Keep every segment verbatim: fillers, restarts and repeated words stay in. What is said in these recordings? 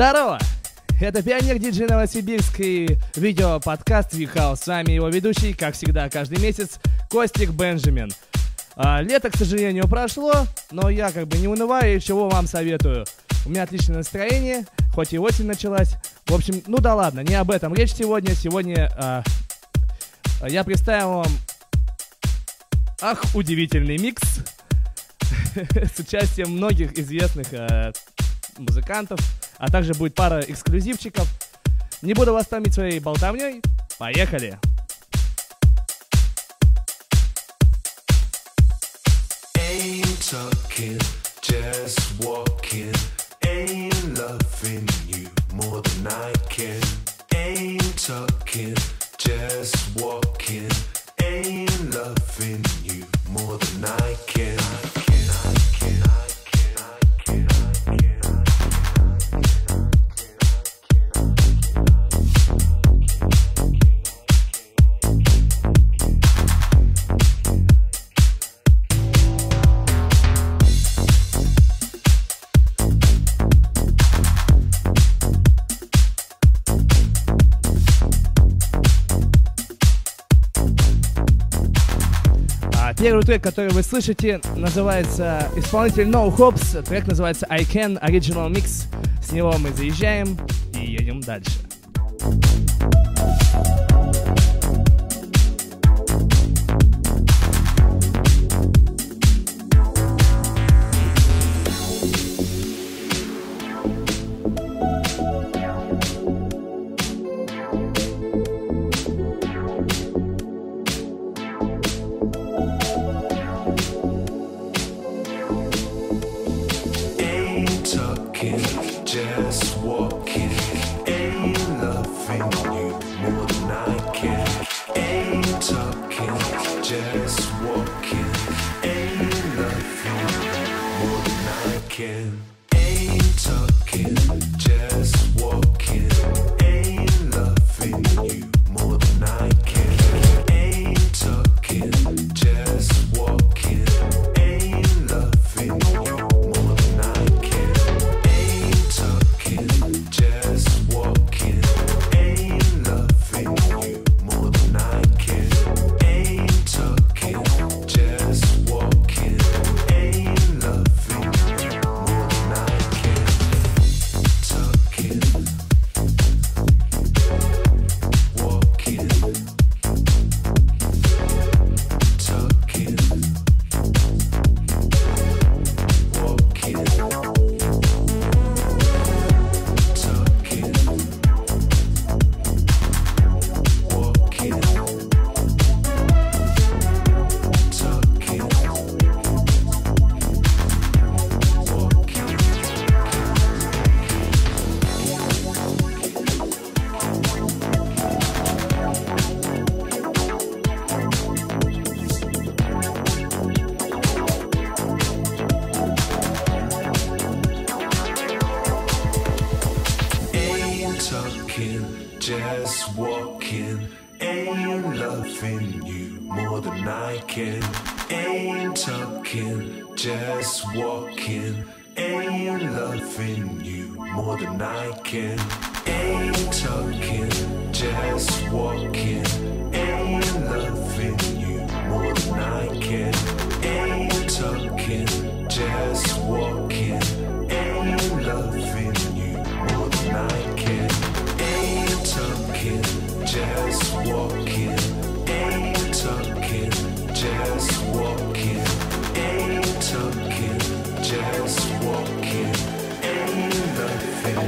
Здорово! Это пионер диджей Новосибирск и видеоподкаст V-House. С вами его ведущий, как всегда, каждый месяц, Костик Бенджамин. А, лето, к сожалению, прошло, но я как бы не унываю и чего вам советую. У меня отличное настроение, хоть и осень началась. В общем, ну да ладно, не об этом речь сегодня. Сегодня а, я представил вам, ах, удивительный микс с участием многих известных а, музыкантов, а также будет пара эксклюзивчиков. Не буду вас томить своей болтовней. Поехали! Ain't talking, just walking. Ain't loving you more than I can. Ain't talking, just walking. Ain't loving you more than I can. I can, I can, I can, I can, I can. Первый трек, который вы слышите, называется исполнитель No Hops. Трек называется I Can Original Mix. С него мы заезжаем и едем дальше.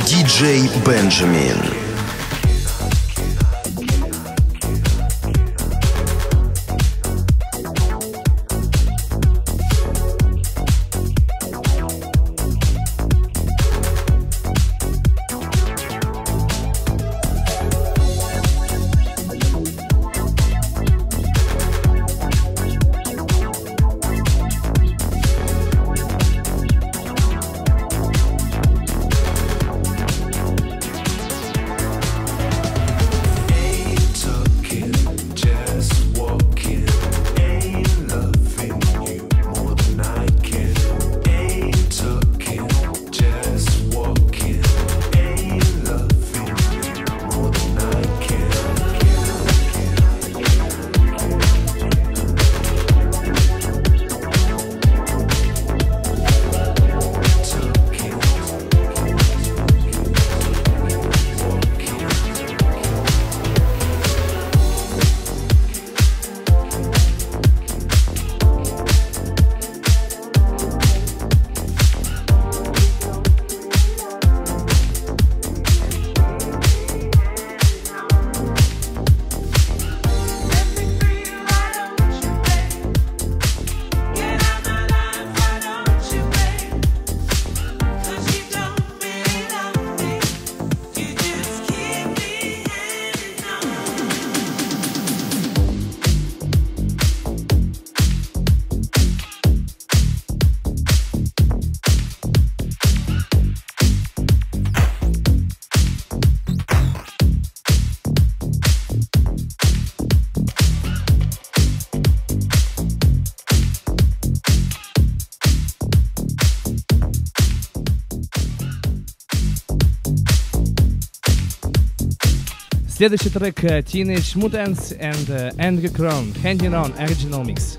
диджей Benjamin. Следующий трек Teenage Mutants and Андрей Крон, Handing On Original Mix.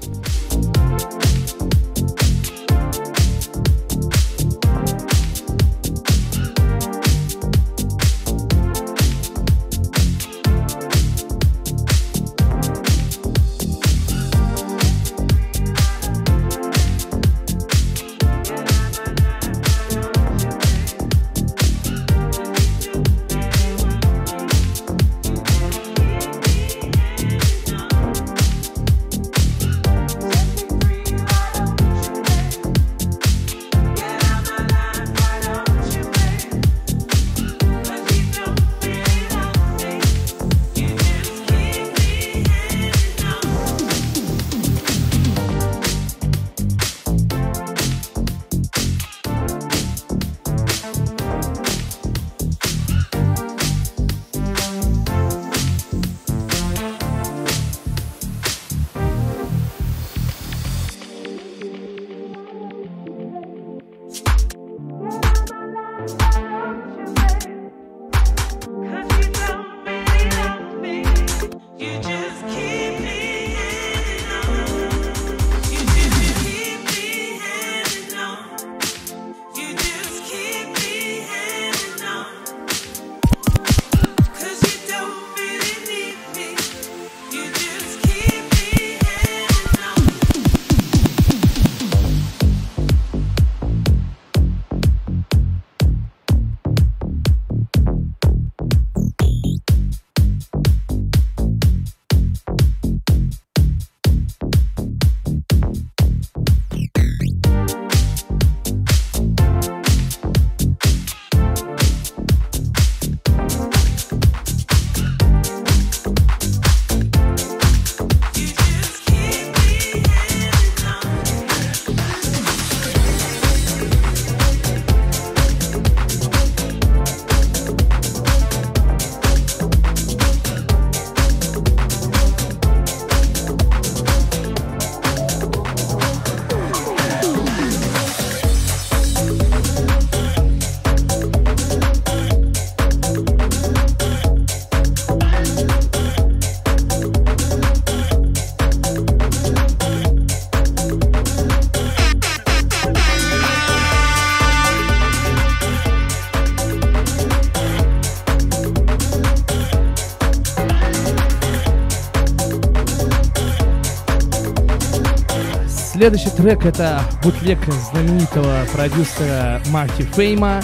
Следующий трек — это бутлег знаменитого продюсера Марти Фейма,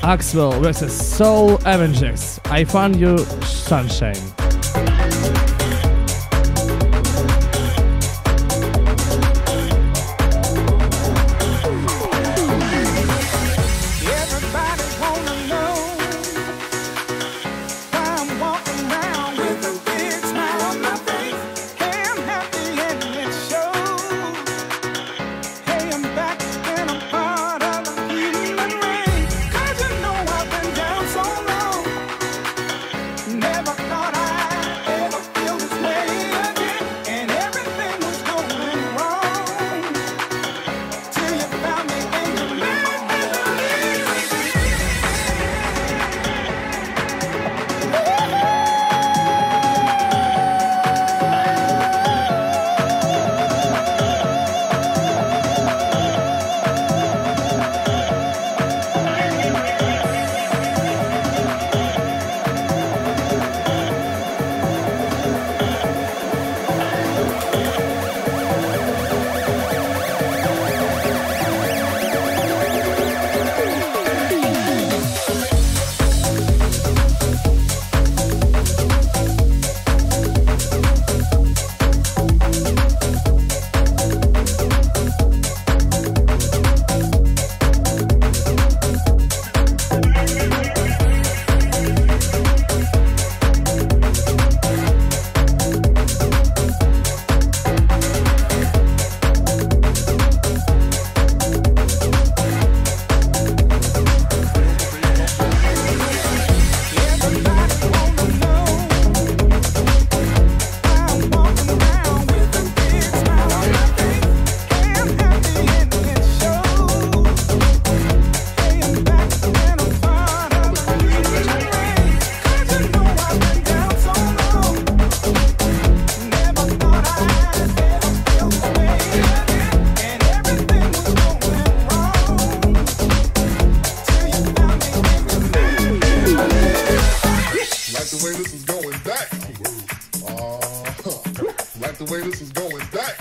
Аксвелл versus. Soul Avengers, I Found You Sunshine. is going down. Uh-huh. Like the way this is going down.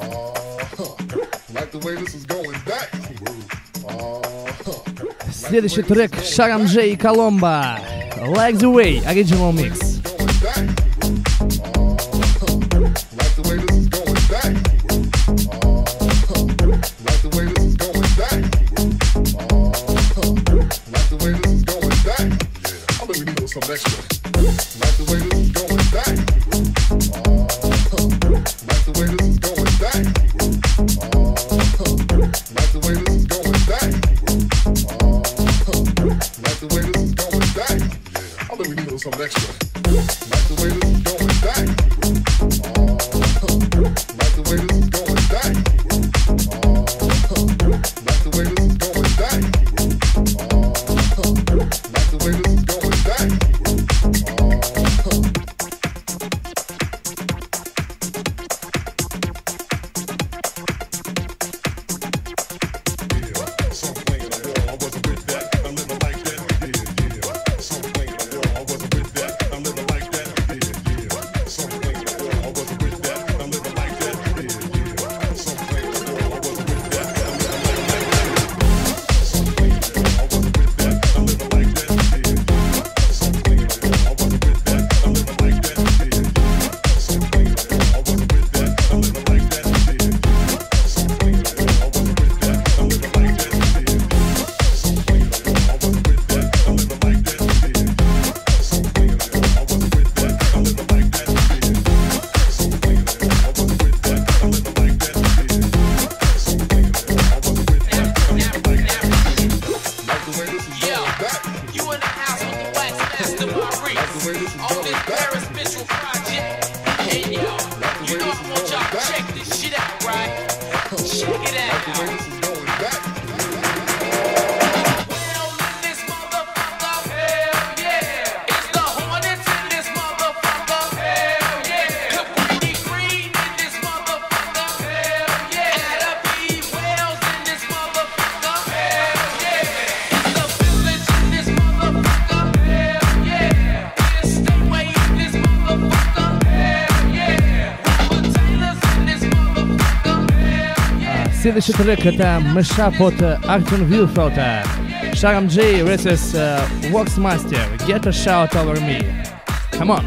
Uh-huh. Like the way this is going down. Uh-huh. Следующий трек Sharam Jey и Colombo. Like the way, original mix. Следующий трек это мешап от Artin Villforth, Sharam Jey versus uh, Voxmaster. Get a shout over me. Come on.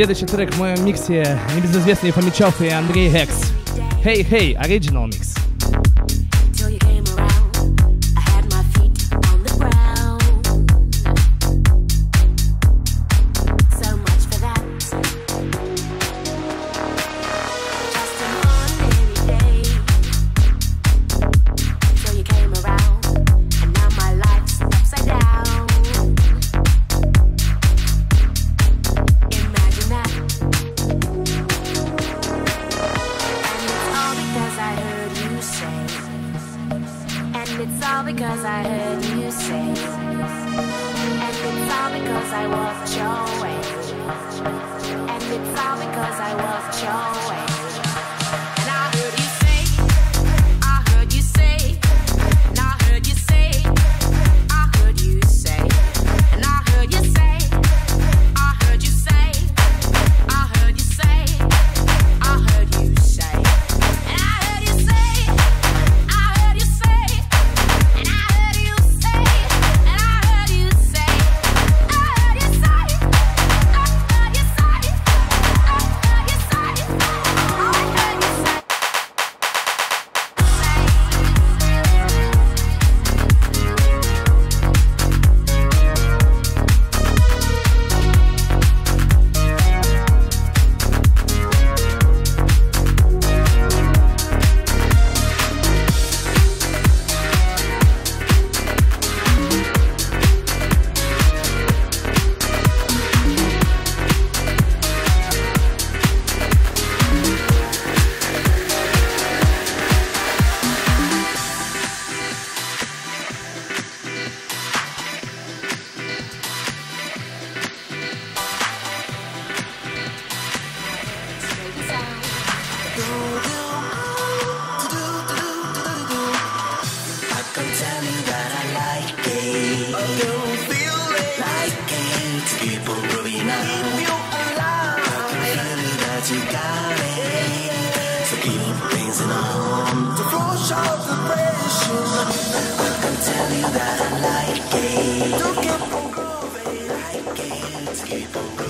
Следующий трек в моем миксе — небезызвестные Фомичев и Андрей Хекс. Hey, hey, original mix.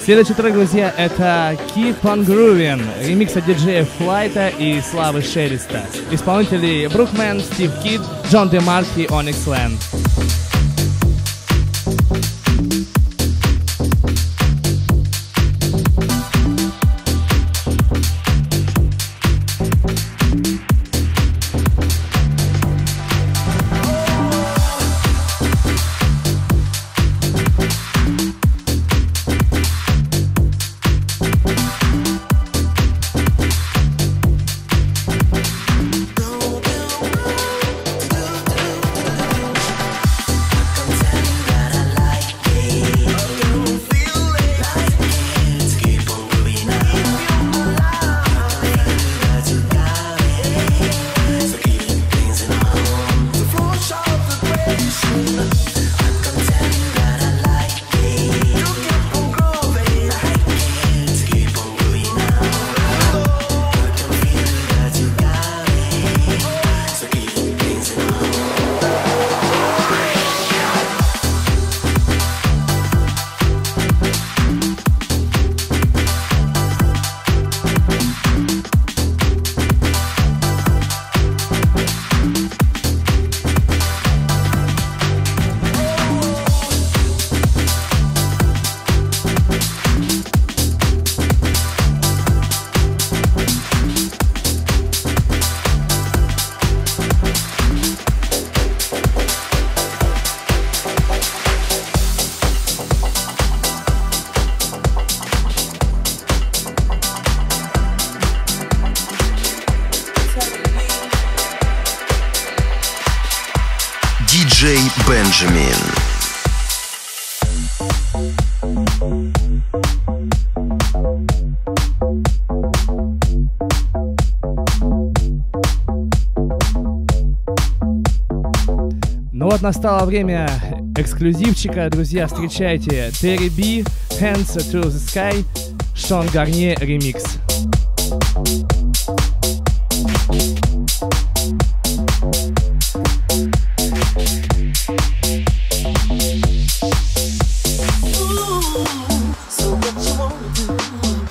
Следующий трек, друзья, это Keep on Groovin', ремикс от диджея Flight и Славы Шериста, исполнителей Brookman, Steve Kidd, John DeMarc и Onyx Land. диджей Benjamin. Ну вот, настало время эксклюзивчика, друзья. Встречайте Terry B, Hands to the Sky, Sean Garnier ремикс. Ooh, so what you wanna do?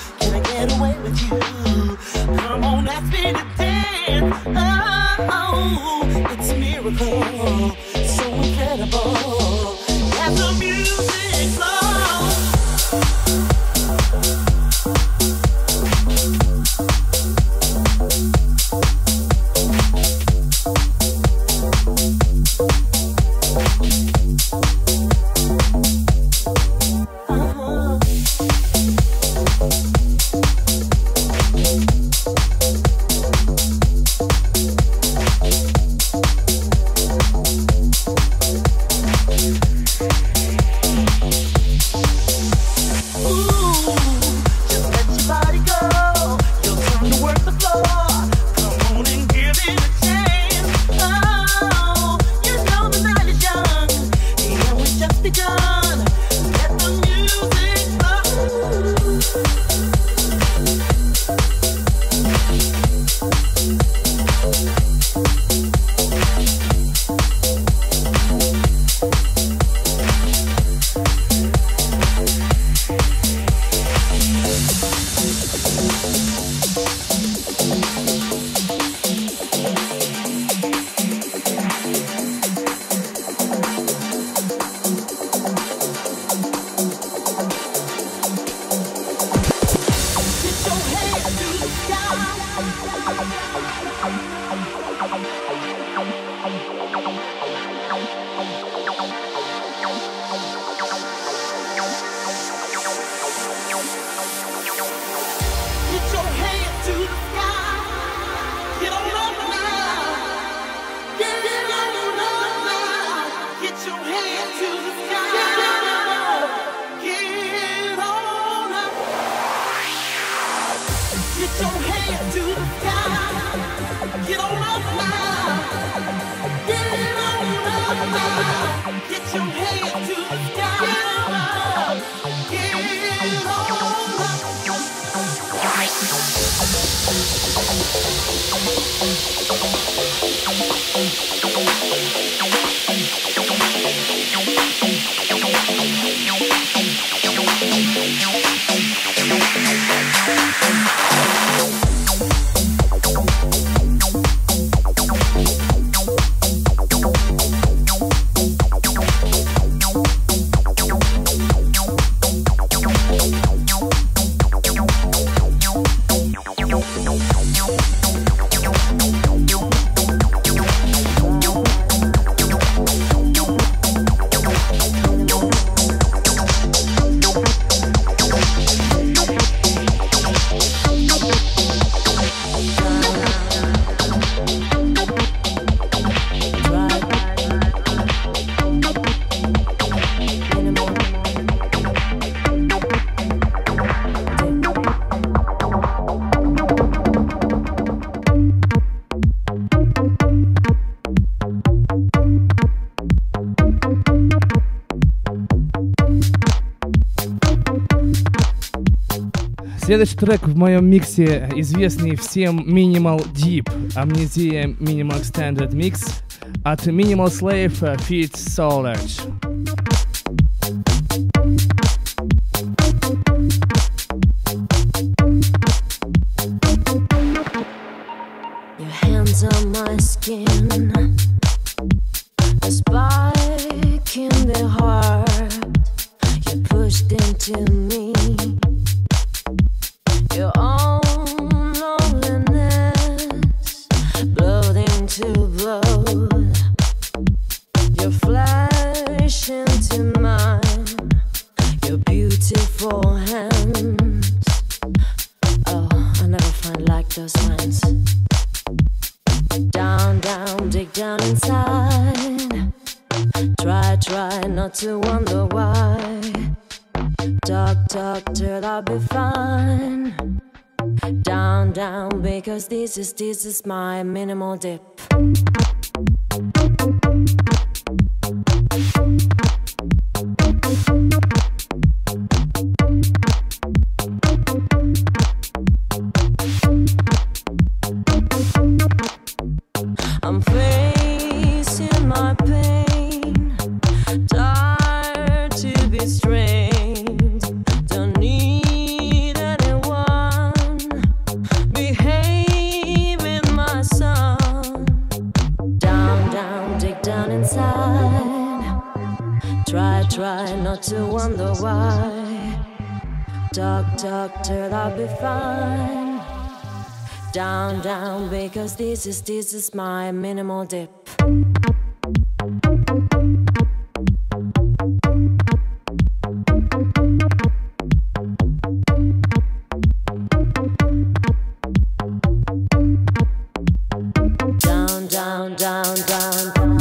Следующий трек в моем миксе известный всем Minimal Deep, Амнезия Minimal Standard Mix от Minimal Slaver Pete Soler. This is, this is my minimal dip. Down, down, because this is, this is my minimal dip. Down, down, down, down, down.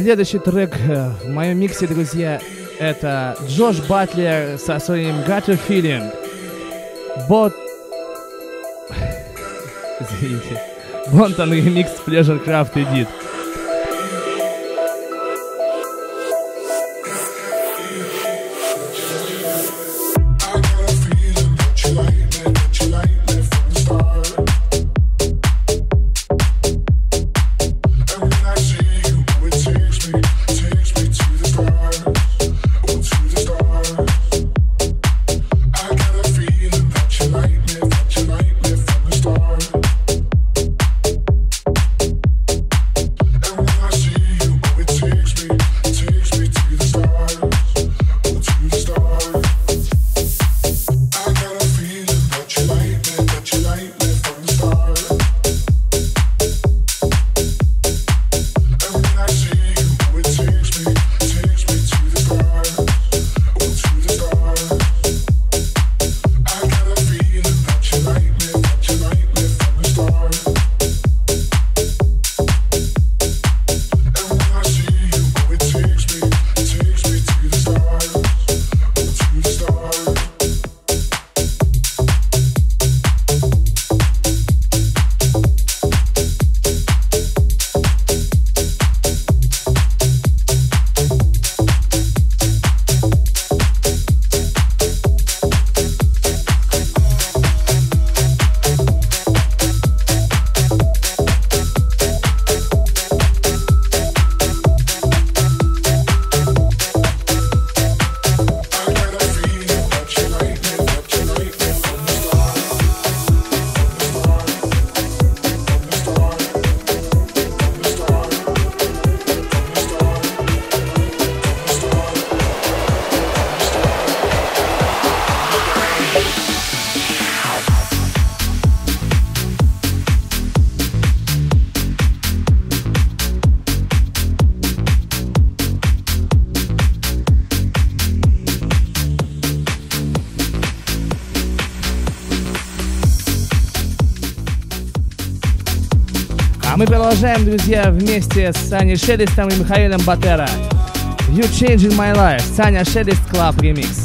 Следующий трек в моем миксе, друзья, это Джош Батлер со своим Got Your Feeling. Бот... Извините. Бонтон ремикс Pleasure Craft Edit. Мы продолжаем, друзья, вместе с Аней Шелистом и Михаилом Батера. You Changing My Life. Аня Шелист Club Remix.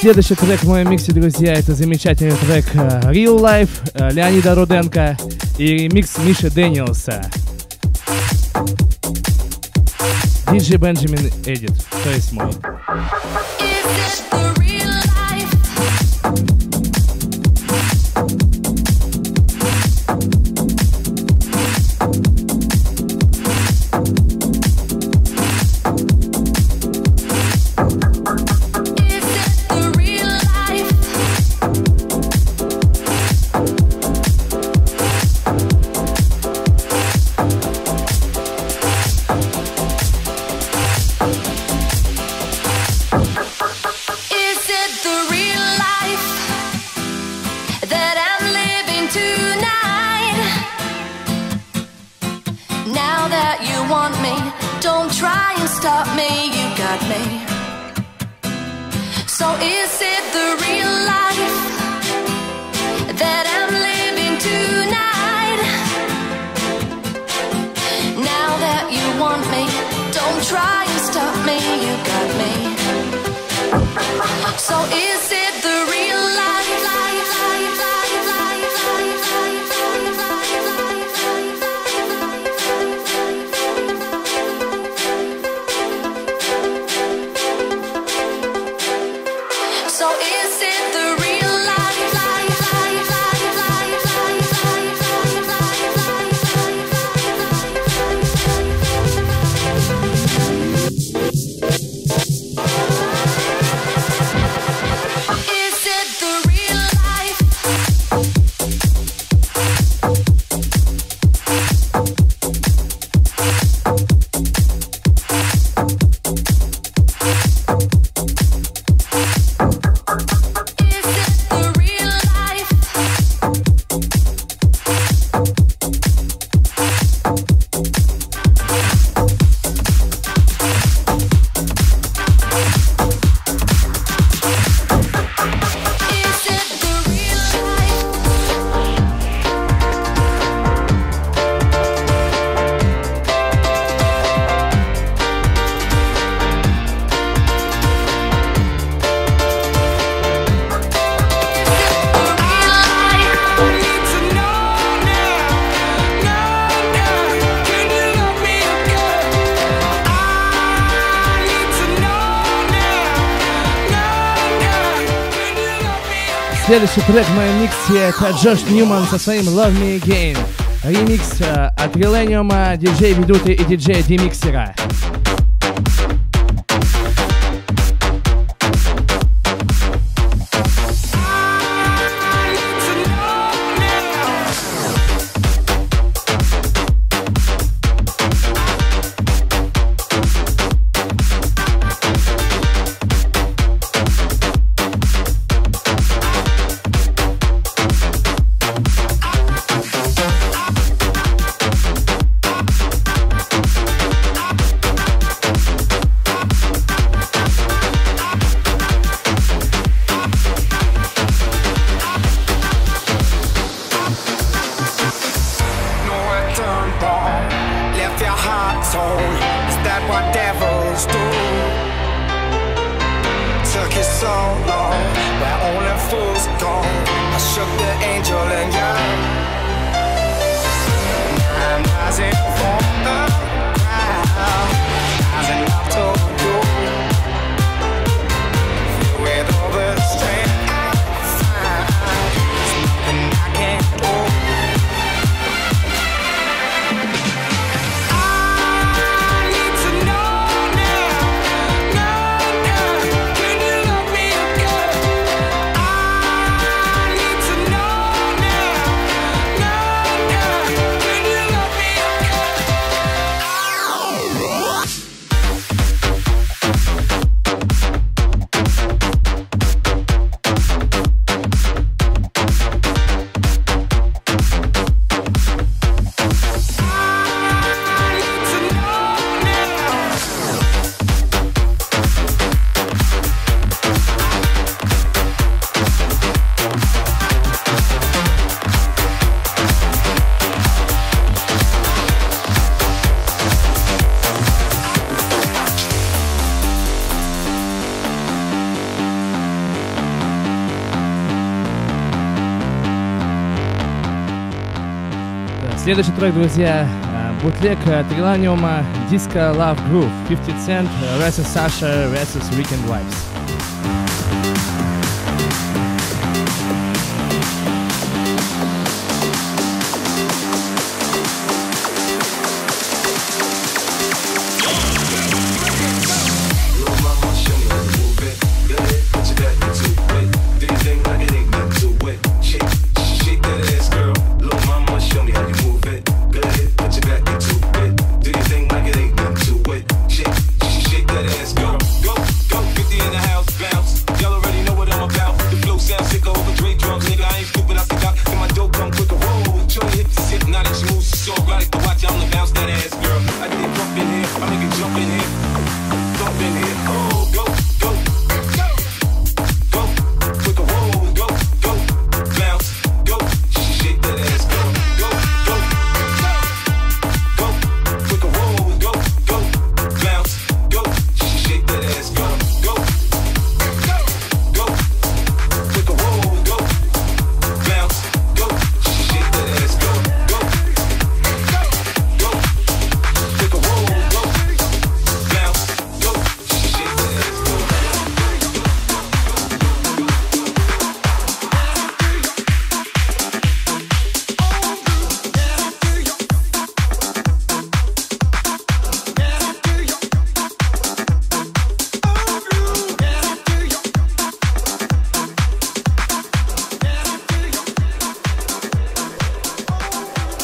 Следующий трек в моем миксе, друзья, это замечательный трек Real Life Леонида Руденко и ремикс Миши Дэниелса. ди джей Benjamin Edit, то есть мой. Следующий трек в моем миксе — это Джош Ньюман со своим Love Me Again. Ремикс uh, от Rilenium, диджей Ведуты и диджея Демиксера. Следующий трек, друзья, бутлег от Rilenium, диско Love Groove, пятьдесят Cent, versus Sasha versus Weekend Vibes.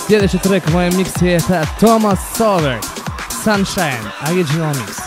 Следующий трек в моем миксе — это Thomas Soler, Sunshine, Original Mix.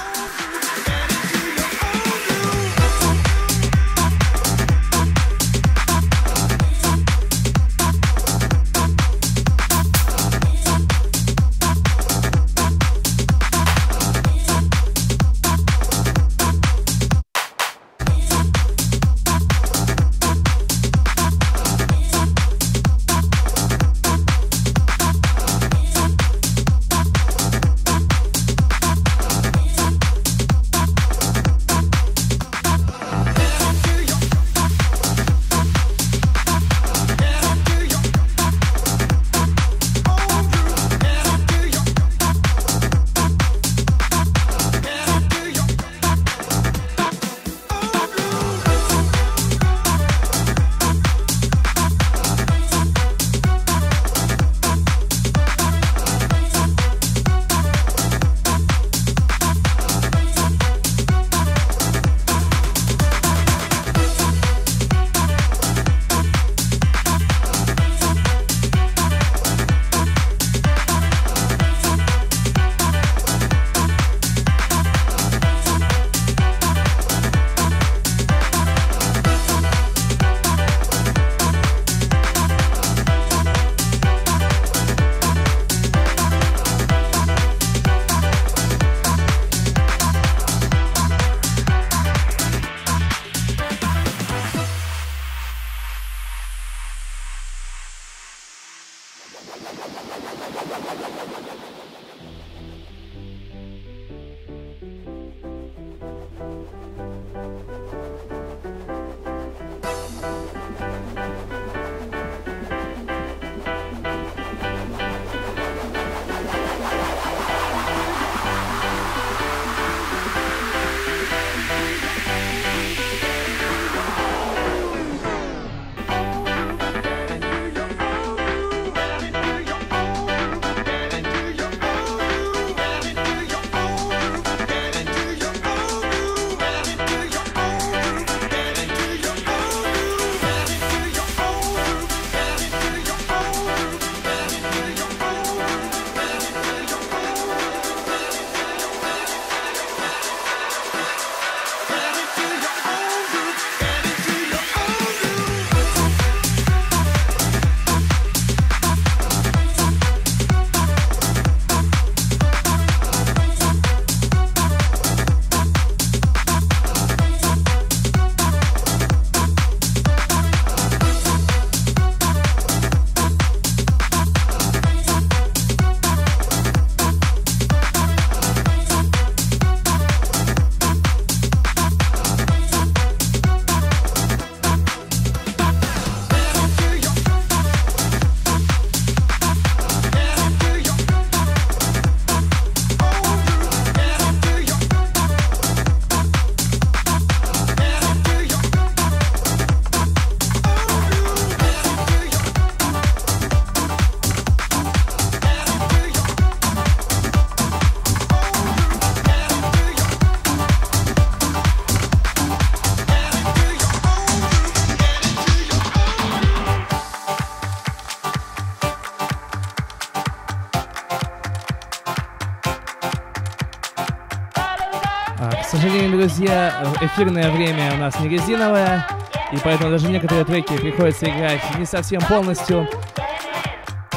К сожалению, друзья, эфирное время у нас не резиновое, и поэтому даже некоторые треки приходится играть не совсем полностью.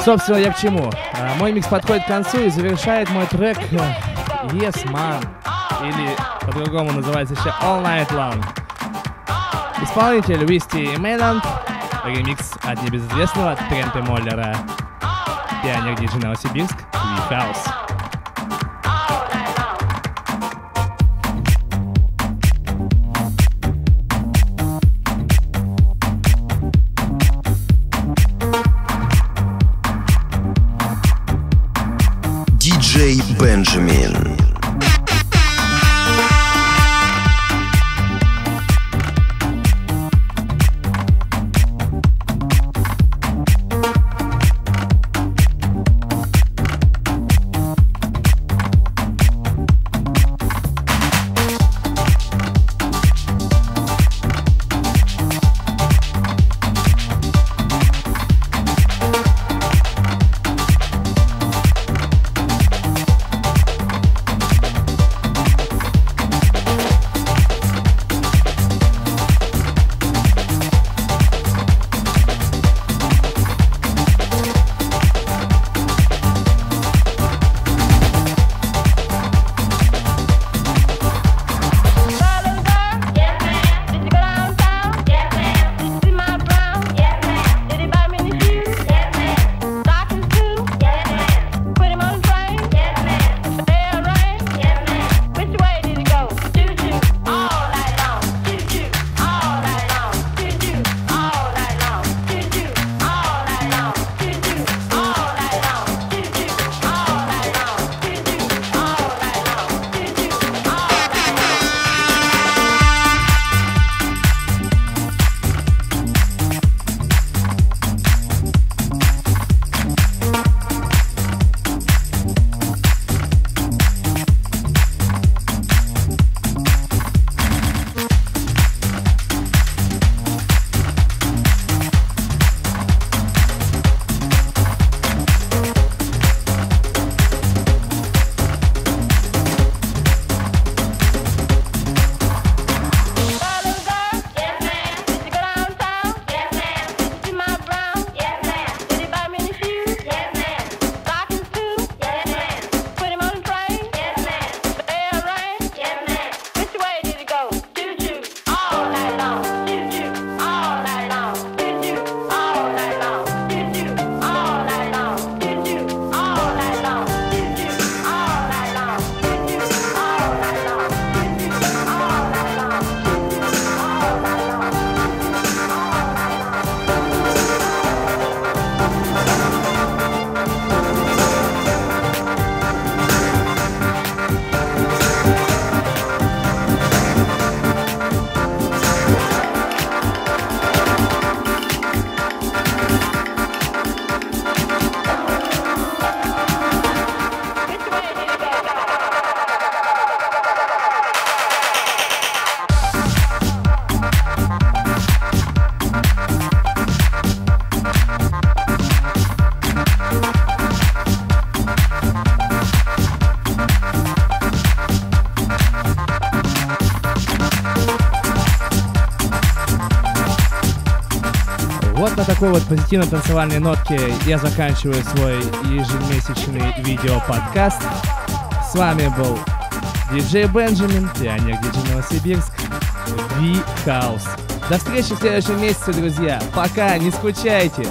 Собственно, я к чему? А, мой микс подходит к концу и завершает мой трек Yes Man, или по-другому называется еще All Night Long. Исполнитель Вести Мейланд, ремикс от небезызвестного Трента Моллера. Пионер диджей Новосибирск, V-House. диджей Benjamin. Такой вот позитивно-танцевальной нотки я заканчиваю свой ежемесячный видео-подкаст. С вами был диджей Benjamin, пионер диджей Новосибирск, V-House. До встречи в следующем месяце, друзья. Пока, не скучайте.